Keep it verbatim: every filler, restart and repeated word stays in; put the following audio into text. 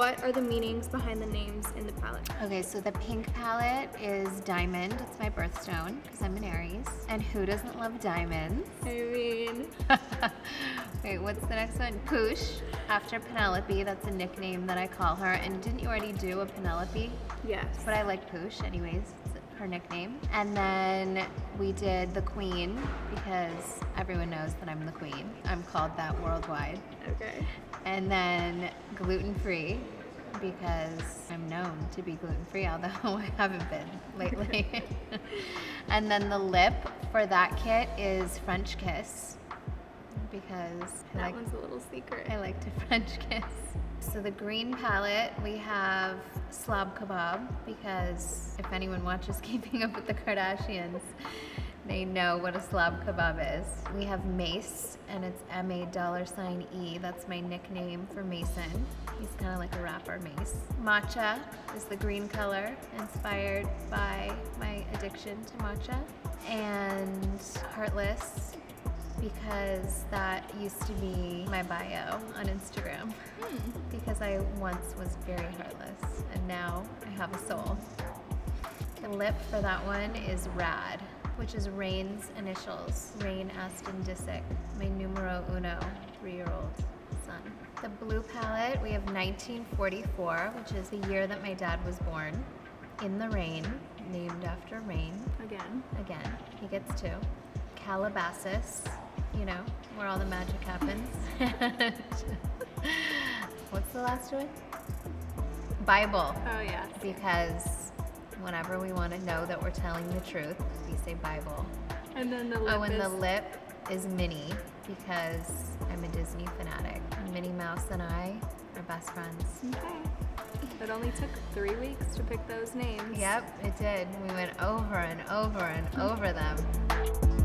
what are the meanings behind the names in the palette? Okay, so the pink palette is diamond. It's my birthstone, because I'm an Aries. And who doesn't love diamonds? I mean... Wait, what's the next one? Poosh, after Penelope. That's a nickname that I call her. And didn't you already do a Penelope? Yes. But I like Poosh anyways. Her nickname. And then we did the Queen, because everyone knows that I'm the Queen. I'm called that worldwide. Okay. And then gluten-free, because I'm known to be gluten-free, although I haven't been lately. And then the lip for that kit is French Kiss, because I that like, one's a little secret. I like to French kiss. So the green palette, we have Slob Kebab, because if anyone watches Keeping Up with the Kardashians, they know what a slob kebab is. We have Mace, and it's M A dollar sign E. That's my nickname for Mason. He's kind of like a rapper, Mace. Matcha is the green color, inspired by my addiction to matcha. And Heartless, because that used to be my bio on Instagram. Hmm. Because I once was very heartless, and now I have a soul. The lip for that one is Rad, which is Rain's initials. Rain Aston Disick, my numero uno three-year-old son. The blue palette, we have nineteen forty-four, which is the year that my dad was born. In the Rain, named after Rain. Again. Again, he gets two. Calabasas, you know, where all the magic happens. What's the last one? Bible. Oh yeah. Because whenever we want to know that we're telling the truth, we say Bible. And then the lip Oh, and is... the lip is Minnie, because I'm a Disney fanatic. Minnie Mouse and I are best friends. Okay. It only took three weeks to pick those names. Yep, it did. We went over and over and over them.